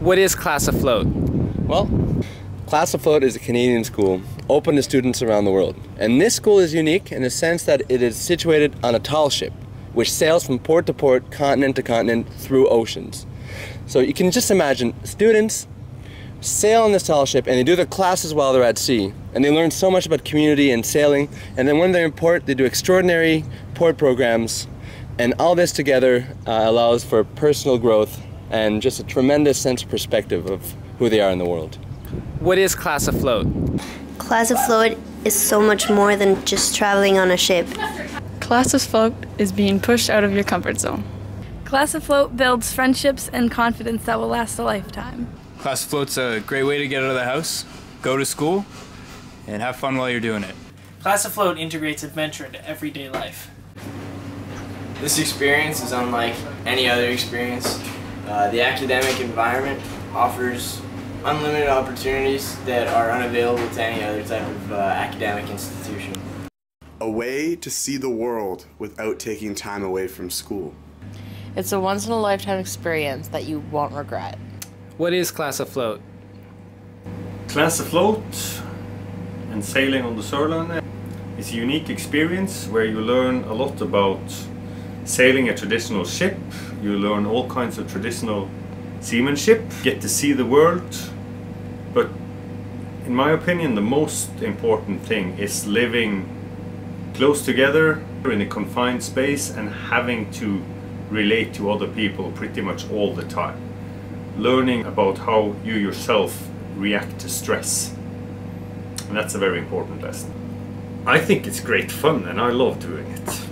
What is Class Afloat? Well, Class Afloat is a Canadian school open to students around the world. And this school is unique in the sense that it is situated on a tall ship, which sails from port to port, continent to continent, through oceans. So you can just imagine students sail on this tall ship and they do their classes while they're at sea, and they learn so much about community and sailing, and then when they're in port they do extraordinary port programs, and all this together allows for personal growth and just a tremendous sense of perspective of who they are in the world. What is Class Afloat? Class Afloat is so much more than just traveling on a ship. Class Afloat is being pushed out of your comfort zone. Class Afloat builds friendships and confidence that will last a lifetime. Class Afloat's a great way to get out of the house, go to school, and have fun while you're doing it. Class Afloat integrates adventure into everyday life. This experience is unlike any other experience. The academic environment offers unlimited opportunities that are unavailable to any other type of academic institution. A way to see the world without taking time away from school. It's a once-in-a-lifetime experience that you won't regret. What is Class Afloat? Class Afloat and sailing on the Sørlandet is a unique experience where you learn a lot about sailing a traditional ship. You learn all kinds of traditional seamanship, get to see the world, but in my opinion the most important thing is living close together in a confined space and having to relate to other people pretty much all the time. Learning about how you yourself react to stress. And that's a very important lesson. I think it's great fun and I love doing it.